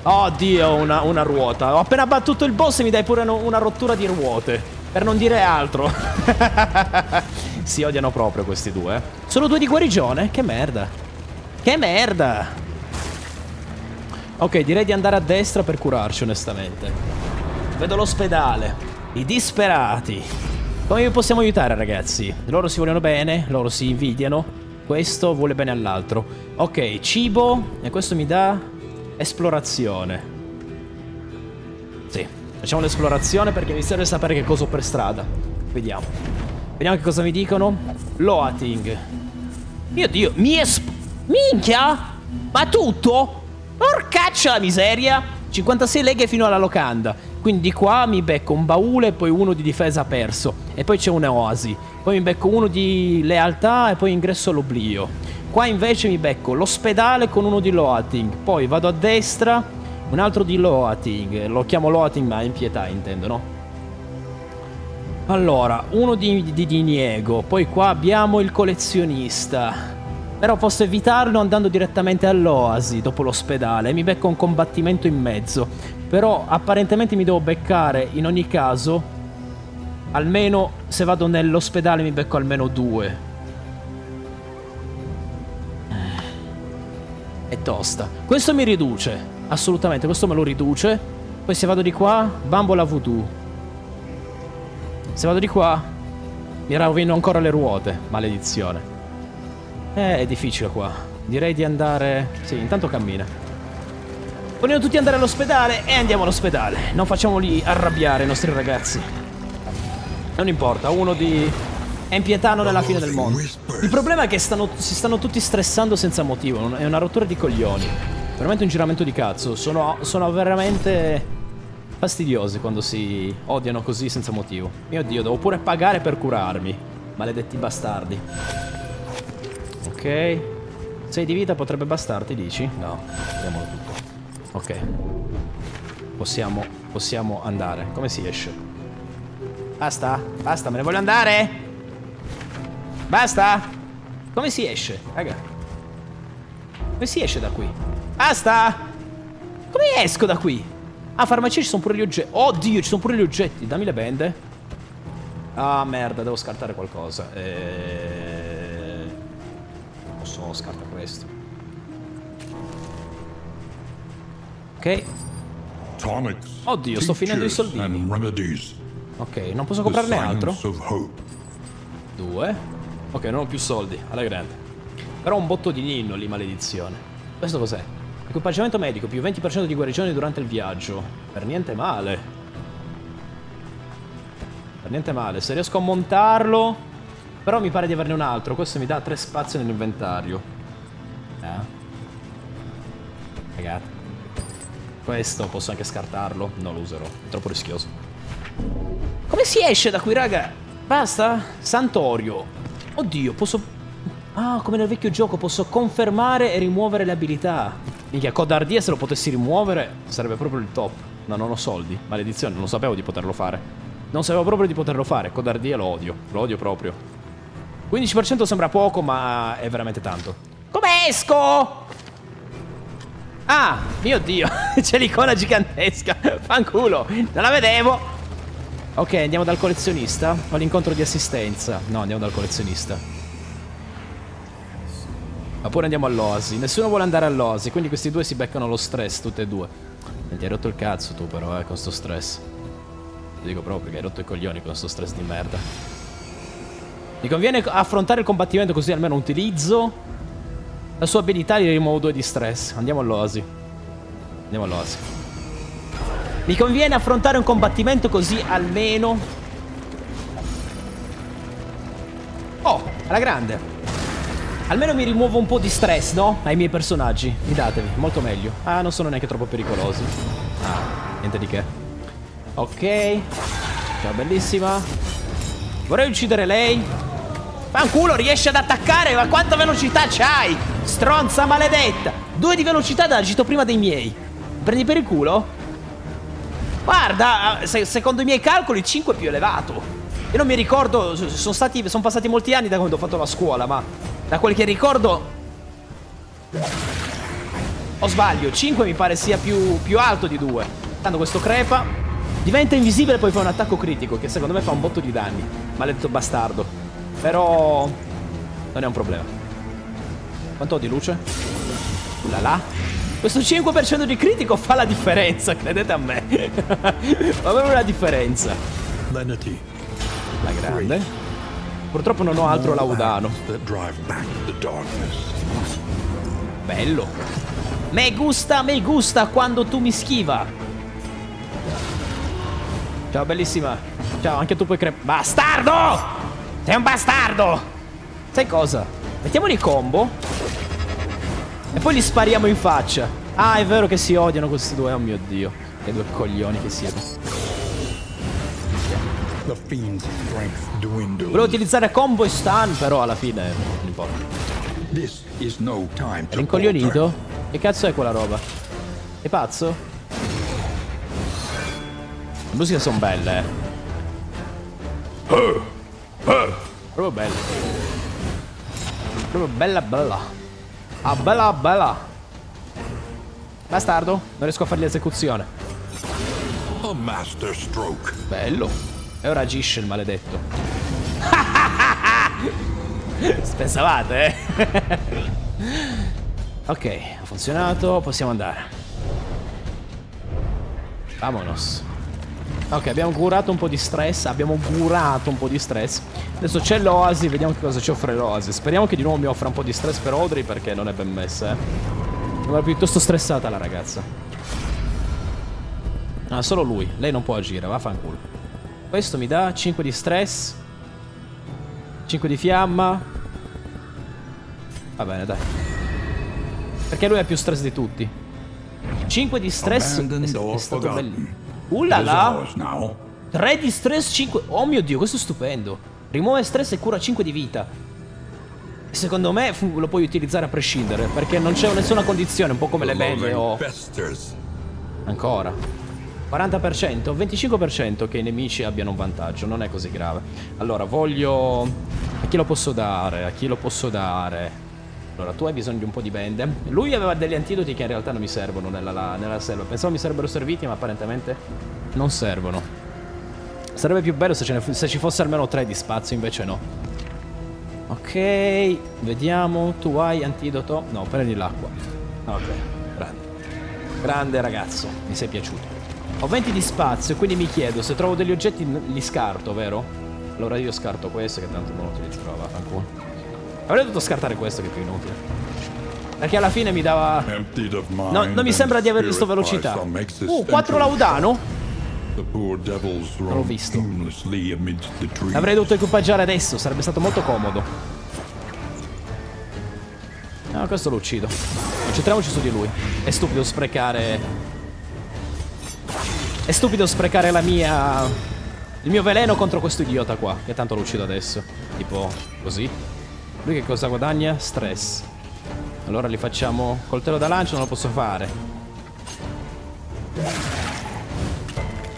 Oddio, una ruota. Ho appena battuto il boss e mi dai pure una rottura di ruote. Per non dire altro. Si odiano proprio questi due. Sono due di guarigione? Che merda. Che merda. Ok, direi di andare a destra per curarci, onestamente. Vedo l'ospedale. I disperati. Come vi possiamo aiutare, ragazzi? Loro si vogliono bene, loro si invidiano. Questo vuole bene all'altro. Ok, cibo. E questo mi dà esplorazione. Sì, facciamo l'esplorazione perché mi serve sapere che cosa ho per strada. Vediamo. Vediamo che cosa mi dicono. Loathing. Mio Dio, minchia! Ma tutto? Porcaccia la miseria! 56 leghe fino alla locanda. Quindi qua mi becco un baule e poi uno di difesa perso. E poi c'è un'oasi. Poi mi becco uno di lealtà e poi ingresso all'oblio. Qua invece mi becco l'ospedale con uno di Loathing. Poi vado a destra, un altro di Loathing. Lo chiamo Loathing ma in pietà intendo, no? Allora, uno di Diniego. Poi qua abbiamo il collezionista. Però posso evitarlo andando direttamente all'oasi dopo l'ospedale. Mi becco un combattimento in mezzo. Però apparentemente mi devo beccare in ogni caso. Almeno se vado nell'ospedale mi becco almeno due. È tosta. Questo mi riduce. Assolutamente, questo me lo riduce. Poi se vado di qua, bambola voodoo. Se vado di qua, mi rovino ancora le ruote. Maledizione. È difficile qua. Direi di andare... Sì, intanto cammina. Vogliono tutti andare all'ospedale e andiamo all'ospedale. Non facciamoli arrabbiare i nostri ragazzi. Non importa, uno di... È impietano nella fine del mondo. Il problema è che si stanno tutti stressando senza motivo. È una rottura di coglioni. Veramente un giramento di cazzo. Sono veramente fastidiosi quando si odiano così senza motivo. Mio Dio, devo pure pagare per curarmi. Maledetti bastardi. Ok, 6 di vita potrebbe bastarti, dici? No, diamolo tutto. Ok, possiamo andare. Come si esce? Basta, basta, me ne voglio andare. Basta. Come si esce, raga? Come si esce da qui? Basta. Come esco da qui? Ah, farmacia, ci sono pure gli oggetti. Oddio, ci sono pure gli oggetti. Dammi le bende. Ah, merda, devo scartare qualcosa. So, scarta questo. Ok. Oddio, sto finendo i soldini. Ok, non posso comprarne altro. 2. Ok, non ho più soldi, alla grande. Però ho un botto di ninno lì, maledizione. Questo cos'è? Equipaggiamento medico, più 20% di guarigione durante il viaggio. Per niente male. Per niente male, se riesco a montarlo... Però mi pare di averne un altro. Questo mi dà 3 spazi nell'inventario. Ragazzi. Questo posso anche scartarlo. Non lo userò. È troppo rischioso. Come si esce da qui, raga? Basta. Santorio. Oddio, posso... Ah, come nel vecchio gioco. Posso confermare e rimuovere le abilità. Minchia, Codardia, se lo potessi rimuovere, sarebbe proprio il top. No, non ho soldi. Maledizione, non sapevo di poterlo fare. Non sapevo proprio di poterlo fare. Codardia lo odio. Lo odio proprio. 15% sembra poco, ma è veramente tanto. Come esco? Ah, mio Dio. C'è l'icona gigantesca. Fanculo, non la vedevo. Ok, andiamo dal collezionista. Ho l'incontro di assistenza. No, andiamo dal collezionista. Ma pure andiamo all'oasi. Nessuno vuole andare all'oasi, quindi questi due si beccano lo stress, tutti e due. Ti hai rotto il cazzo tu però, con sto stress. Lo dico proprio perché hai rotto i coglioni con sto stress di merda. Mi conviene affrontare il combattimento così almeno utilizzo la sua abilità, gli rimuovo 2 di stress. Andiamo all'oasi. Andiamo all'oasi. Mi conviene affrontare un combattimento così almeno... Oh, alla grande. Almeno mi rimuovo un po' di stress, no? Ai miei personaggi. Fidatevi, molto meglio. Ah, non sono neanche troppo pericolosi. Ah, niente di che. Ok. Ciao, bellissima. Vorrei uccidere lei. Fanculo, riesci ad attaccare? Ma quanta velocità c'hai? Stronza maledetta! 2 di velocità da agito prima dei miei. Prendi per il culo? Guarda, secondo i miei calcoli 5 è più elevato. Io non mi ricordo, sono passati molti anni da quando ho fatto la scuola, ma da quel che ricordo... O sbaglio, 5 mi pare sia più alto di 2. Tanto questo crepa, diventa invisibile e poi fa un attacco critico, che secondo me fa un botto di danni. Maledetto bastardo. Però non è un problema. Quanto ho di luce? Ulala. Questo 5% di critico fa la differenza, credete a me. Fa proprio la differenza. La grande. Purtroppo non ho altro laudano. Bello. Me gusta quando tu mi schiva. Ciao bellissima. Ciao, anche tu puoi crepare. Bastardo! Sei un bastardo! Sai cosa? Mettiamoli combo e poi li spariamo in faccia. Ah, è vero che si odiano questi due. Oh mio Dio, che due coglioni che siete. Volevo utilizzare combo e stun, però alla fine non importa. È rincoglionito? Che cazzo è quella roba? È pazzo? Le musiche sono belle, eh. Proprio bella. Proprio bella bella. Ah bella bella. Bastardo. Non riesco a fargli esecuzione. A master stroke. Bello. E ora agisce il maledetto. Spensavate, eh? Ok, ha funzionato. Possiamo andare. Vamonos. Ok, abbiamo curato un po' di stress. Adesso c'è l'oasi, vediamo che cosa ci offre l'oasi. Speriamo che di nuovo mi offra un po' di stress per Audrey, perché non è ben messa, eh. Ma è piuttosto stressata la ragazza. Ah, solo lui. Lei non può agire, vaffanculo. Questo mi dà 5 di stress, 5 di fiamma. Va bene, dai. Perché lui ha più stress di tutti. 5 di stress è stato bellissimo. Ullala! 3 di stress, 5... Oh mio Dio, questo è stupendo. Rimuove stress e cura 5 di vita. Secondo me lo puoi utilizzare a prescindere, perché non c'è nessuna condizione, un po' come le bende o... Ancora 40%, 25% che i nemici abbiano un vantaggio, non è così grave. Allora, voglio... A chi lo posso dare? Allora, tu hai bisogno di un po' di bende. Lui aveva degli antidoti che in realtà non mi servono nella selva. Pensavo mi sarebbero serviti, ma apparentemente non servono. Sarebbe più bello se, se ci fosse almeno 3 di spazio, invece no. Ok, vediamo. Tu hai antidoto? No, prendi l'acqua. Ok, grande. Grande ragazzo, mi sei piaciuto. Ho 20 di spazio, quindi mi chiedo se trovo degli oggetti li scarto, vero? Allora io scarto questo, che tanto non lo utilizzerò, vaffanculo. Avrei dovuto scartare questo, che è più inutile, perché alla fine mi dava... No, non mi sembra di aver visto velocità. 4 laudano. Non l'ho visto. Avrei dovuto equipaggiare adesso, sarebbe stato molto comodo. No, questo lo uccido. Concentriamoci su di lui. È stupido sprecare... È stupido sprecare la mia... Il mio veleno contro questo idiota qua, che tanto lo uccido adesso. Tipo, così. Lui che cosa guadagna? Stress. Allora li facciamo... Coltello da lancio non lo posso fare.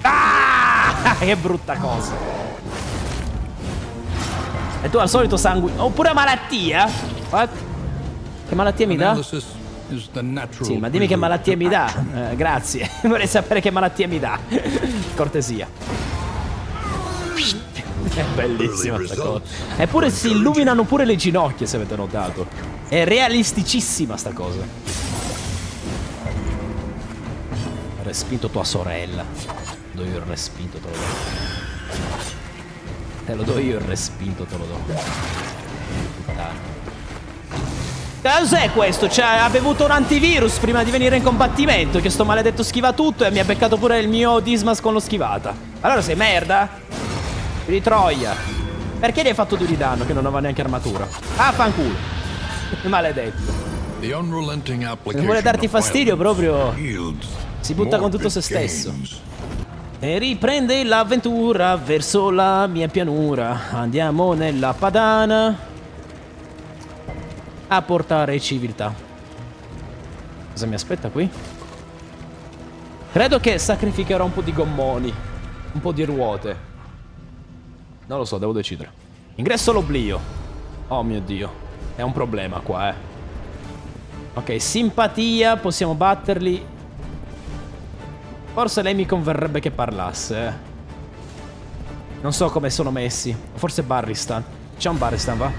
Ah! Che brutta cosa. E tu al solito sangue... Oppure malattia? What? Che malattia mi dà? Sì, ma dimmi che malattia mi dà. Grazie. Vorrei sapere che malattia mi dà. Cortesia. È bellissima questa cosa. Eppure si illuminano pure le ginocchia, se avete notato. È realisticissima sta cosa. Respinto tua sorella. Do io il respinto, te lo do. Te lo do io il respinto, te lo do. Puttana. Cos'è questo? Cioè, ha bevuto un antivirus prima di venire in combattimento, che sto maledetto schiva tutto e mi ha beccato pure il mio Dismas con lo schivata. Allora sei merda? Di troia. Perché gli hai fatto 2 di danno che non aveva neanche armatura? Ah, fanculo. Maledetto. Se vuole darti fastidio proprio, si butta con tutto se stesso. E riprende l'avventura verso la mia pianura. Andiamo nella padana a portare civiltà. Cosa mi aspetta qui? Credo che sacrificherò un po' di gommoni, un po' di ruote. Non lo so, devo decidere. Ingresso all'oblio. Oh mio Dio. È un problema qua, eh. Ok, simpatia. Possiamo batterli. Forse lei mi converrebbe che parlasse. Non so come sono messi. Forse Barristan. C'è un Barristan, va?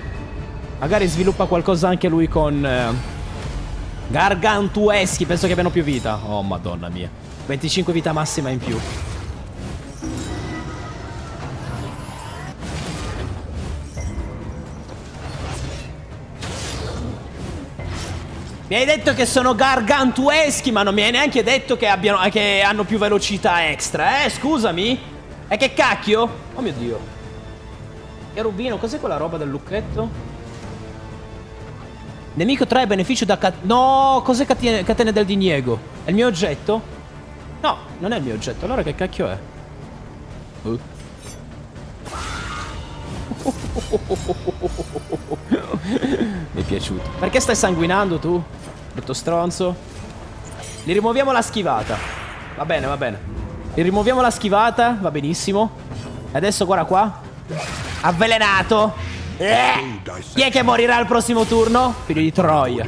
Magari sviluppa qualcosa anche lui con... Gargantueschi, penso che abbiano più vita. Oh, madonna mia. 25 vita massima in più. Mi hai detto che sono gargantueschi, ma non mi hai neanche detto che, hanno più velocità extra, scusami. E che cacchio? Oh mio Dio. Che rubino, cos'è quella roba del lucchetto? Nemico trae beneficio da no, cos'è catena del Diniego? È il mio oggetto? No, non è il mio oggetto, allora che cacchio è? Mi è piaciuto. Perché stai sanguinando tu? Brutto stronzo. Gli rimuoviamo la schivata. Va bene, va bene. Gli rimuoviamo la schivata. Va benissimo. E adesso guarda qua. Avvelenato. Chi è che morirà al prossimo turno? Figlio di troia.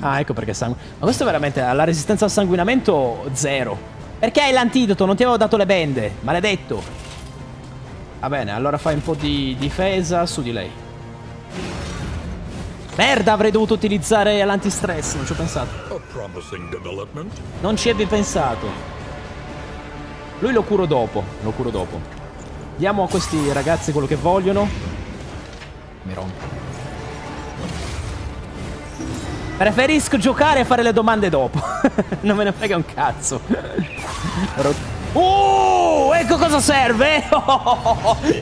Ah, ecco perché sangue. Ma questo è veramente la resistenza al sanguinamento zero. Perché hai l'antidoto? Non ti avevo dato le bende. Maledetto. Va bene, allora fai un po' di difesa su di lei. Merda, avrei dovuto utilizzare l'antistress, non ci ho pensato. Non ci ebbi pensato. Lui lo curo dopo, lo curo dopo. Diamo a questi ragazzi quello che vogliono. Mi rompo. Preferisco giocare e fare le domande dopo. Non me ne frega un cazzo. Ecco cosa serve.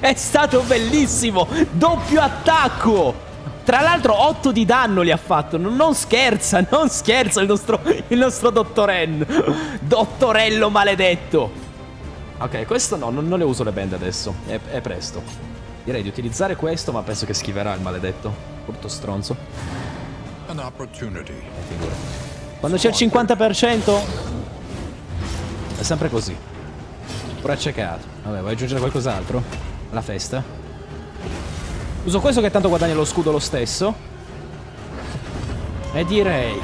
È stato bellissimo. Doppio attacco. Tra l'altro 8 di danno li ha fatto. Non scherza, non scherza il nostro dottorello. Dottorello maledetto. Ok, questo no, non le uso le bende adesso. È presto. Direi di utilizzare questo, ma penso che schiverà il maledetto. Brutto stronzo. Quando c'è il 50% è sempre così. Pure accecato. Vabbè, vuoi aggiungere qualcos'altro? La festa. Uso questo che tanto guadagna lo scudo lo stesso. E direi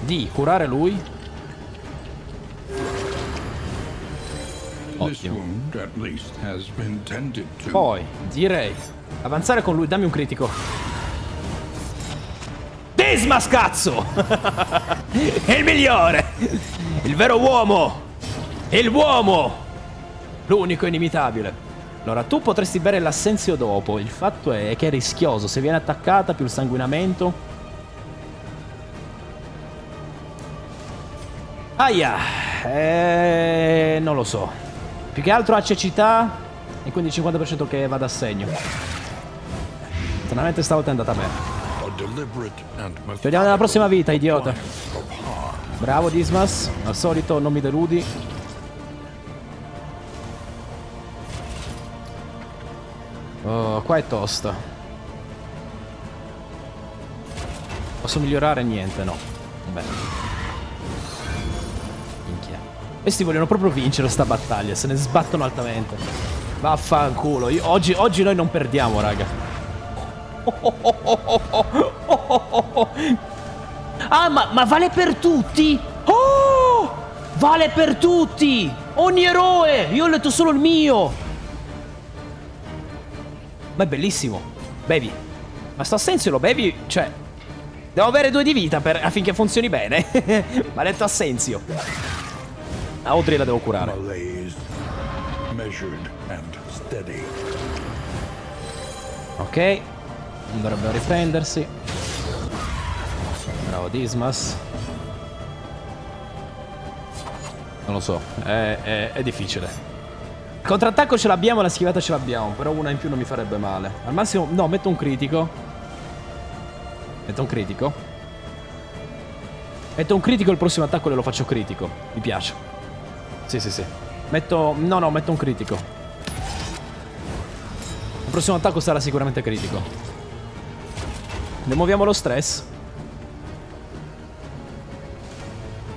di curare lui. Ottimo. Poi direi avanzare con lui. Dammi un critico. Dismas, cazzo! È il migliore! Il vero uomo! Il uomo! L'unico inimitabile. Allora, tu potresti bere l'assenzio dopo. Il fatto è che è rischioso. Se viene attaccata, più il sanguinamento. Aia. Non lo so. Più che altro ha cecità. E quindi il 50% che va da segno. Stranamente stavo è andata bene. Ci vediamo nella prossima vita, idiota. Bravo, Dismas. Al solito non mi deludi. Oh, qua è tosta. Posso migliorare? Niente, no. Beh. Minchia. Questi vogliono proprio vincere sta battaglia. Se ne sbattono altamente. Vaffanculo. Oggi noi non perdiamo, raga. Ah, ma vale per tutti? Oh! Vale per tutti! Ogni eroe! Io ho letto solo il mio! Ma è bellissimo. Bevi. Ma sto assenzio lo bevi? Cioè, devo avere 2 di vita affinché funzioni bene. Maledetto assenzio. Audrey la devo curare. Ok. Non dovrebbero riprendersi. Bravo Dismas. Non lo so. È difficile. Il contrattacco ce l'abbiamo, la schivata ce l'abbiamo. Però una in più non mi farebbe male. Al massimo, no, metto un critico. Metto un critico. Metto un critico e il prossimo attacco glielo faccio critico. Mi piace. Sì, sì, sì. Metto... No, metto un critico. Il prossimo attacco sarà sicuramente critico. Ne muoviamo lo stress.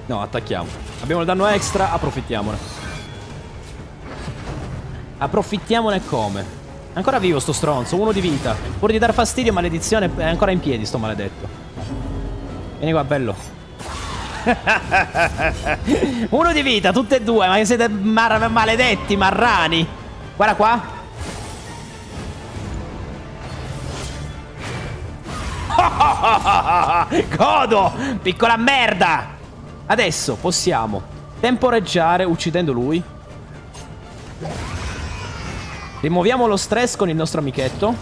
No, attacchiamo. Abbiamo il danno extra, approfittiamone. Approfittiamone come? Ancora vivo sto stronzo, 1 di vita. Pur di dar fastidio, maledizione, è ancora in piedi sto maledetto. Vieni qua, bello. 1 di vita, tutte e 2, ma che siete maledetti, marrani. Guarda qua. Godo! Piccola merda! Adesso possiamo temporeggiare uccidendo lui. Rimuoviamo lo stress con il nostro amichetto.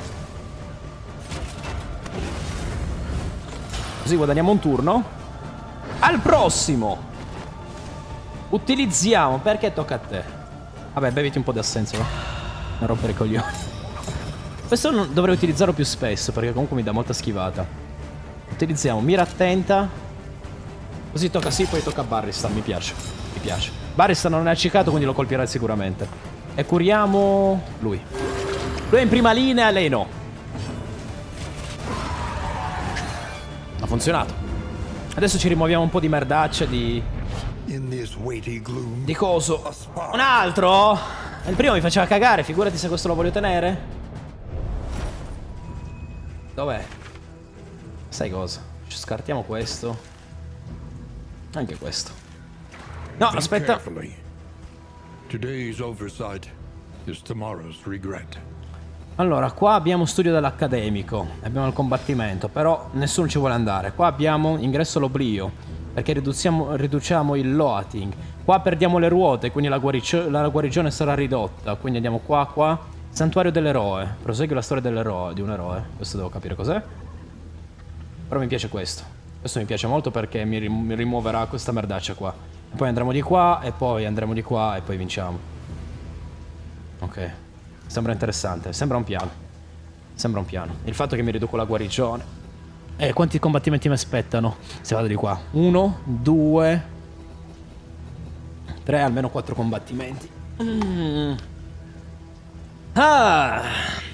Così guadagniamo un turno. Al prossimo utilizziamo... Perché tocca a te? Vabbè, beviti un po' di Assenzio, va? Non rompere i coglioni. Questo non dovrei utilizzarlo più spesso, perché comunque mi dà molta schivata. Utilizziamo Mira attenta. Così tocca sì, poi tocca a Barristan, mi piace. Mi piace. Barristan non è accicato, quindi lo colpirà sicuramente. E curiamo lui. Lui è in prima linea, lei no. Ha funzionato. Adesso ci rimuoviamo un po' di merdaccia, di coso. Un altro? Il primo mi faceva cagare, figurati se questo lo voglio tenere. Dov'è? Sai cosa? Ci scartiamo questo. Anche questo. No, aspetta. Allora, qua abbiamo studio dell'accademico. Abbiamo il combattimento, però nessuno ci vuole andare. Qua abbiamo ingresso all'oblio, perché riduciamo il loathing. Qua perdiamo le ruote, quindi la guarigione sarà ridotta. Quindi andiamo qua, qua. Santuario dell'eroe. Prosegue la storia dell'eroe, di un eroe. Questo devo capire cos'è. Però mi piace questo. Questo mi piace molto perché mi rimuoverà questa merdaccia qua. E poi andremo di qua, e poi andremo di qua, e poi vinciamo. Ok. Sembra interessante. Sembra un piano. Sembra un piano. Il fatto che mi riduco la guarigione. Quanti combattimenti mi aspettano se vado di qua? 1, 2, 3, almeno 4 combattimenti. Ah,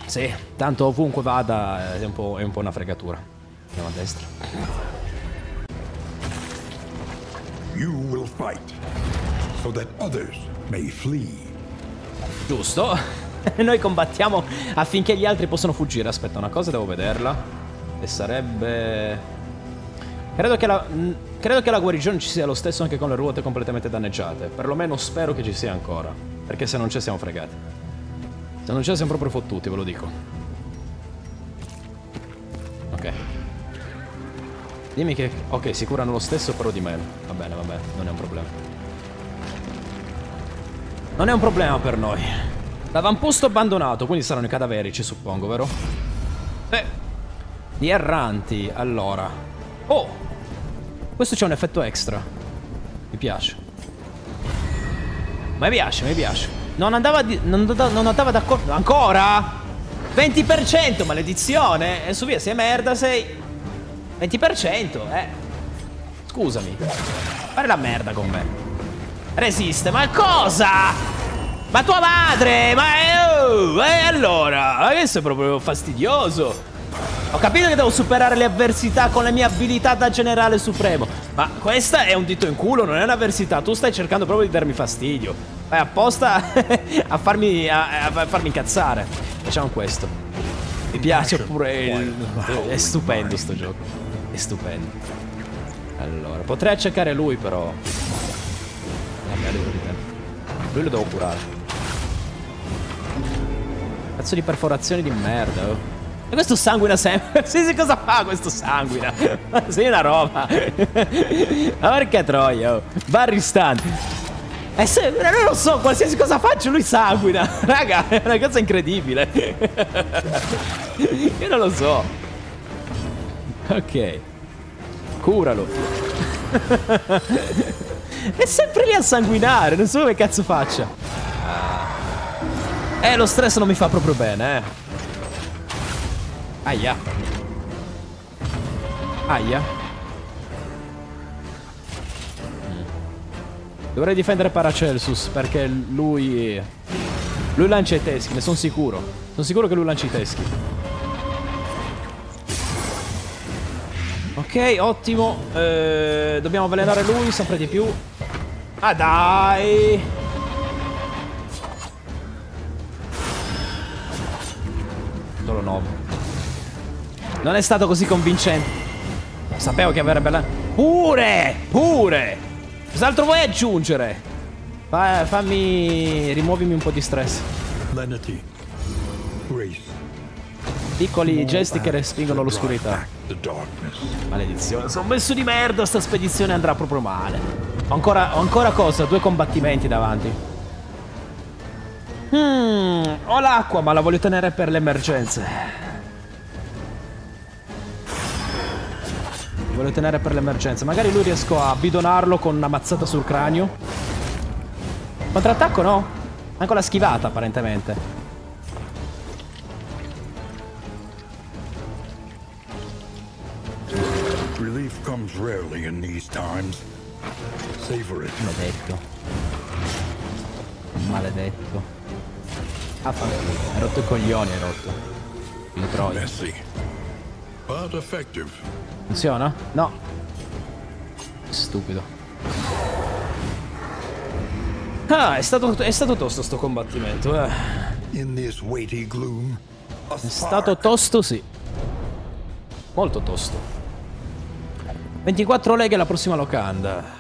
sì, tanto ovunque vada è un po' una fregatura. Andiamo a destra. Giusto. Noi combattiamo affinché gli altri possano fuggire. Aspetta, una cosa devo vederla. E sarebbe... Credo che la guarigione ci sia lo stesso anche con le ruote completamente danneggiate. Perlomeno spero che ci sia ancora, perché se non c'è siamo fregati. Se non ce la siamo proprio fottuti, ve lo dico. Ok. Dimmi che... Ok, si curano lo stesso, però di meno. Va bene, non è un problema. Non è un problema per noi. L'avamposto abbandonato, quindi saranno i cadaveri, ci suppongo, vero? Beh. Gli erranti, allora. Oh! Questo c'è un effetto extra. Mi piace. Mi piace, mi piace. Non andava d'accordo. Ancora? 20%, maledizione. E su via, sei merda, sei... 20%, Scusami. Fare la merda con me. Resiste, ma cosa? Ma tua madre, ma... allora, questo è proprio fastidioso. Ho capito che devo superare le avversità con le mie abilità da generale supremo. Ma questa è un dito in culo, non è un'avversità. Tu stai cercando proprio di darmi fastidio. Vai apposta a farmi incazzare. Facciamo questo. Mi piace pure il... È stupendo sto gioco. È stupendo. Allora, potrei accecare lui però. Lui lo devo curare. Cazzo di perforazioni di merda. E questo sanguina sempre. Sì, cosa fa questo sanguina? Sei una roba. Ma perché troia? Barristan. Non lo so, qualsiasi cosa faccio lui sanguina. Raga, è una cosa incredibile. Io non lo so. Ok. Curalo. È sempre lì a sanguinare, non so che cazzo faccia. Lo stress non mi fa proprio bene, Aia. Aia. Dovrei difendere Paracelsus, perché lui... Lui lancia i teschi, ne sono sicuro. Sono sicuro che lui lancia i teschi. Ok, ottimo. Dobbiamo avvelenare lui, sempre di più. Ah, dai! Solo 9. Non è stato così convincente. Sapevo che avrebbe la... Pure! Pure! Cos'altro vuoi aggiungere? Rimuovimi un po' di stress. piccoli gesti che respingono l'oscurità. Maledizione, sono messo di merda, sta spedizione andrà proprio male. Ho ancora cosa? Due combattimenti davanti. Ho l'acqua, ma la voglio tenere per le emergenze. Voglio tenere per l'emergenza. Magari lui riesco a bidonarlo con una mazzata sul cranio. Contrattacco no? Anche la schivata apparentemente. Relief comes rarely in these times. Savor it. Maledetto. Maledetto. Ah, hai rotto i coglioni, hai rotto. Il troia. But effective. Funziona? No. Stupido. Ah, è stato tosto sto combattimento, eh. È stato tosto, sì. Molto tosto. 24 leghe alla prossima locanda.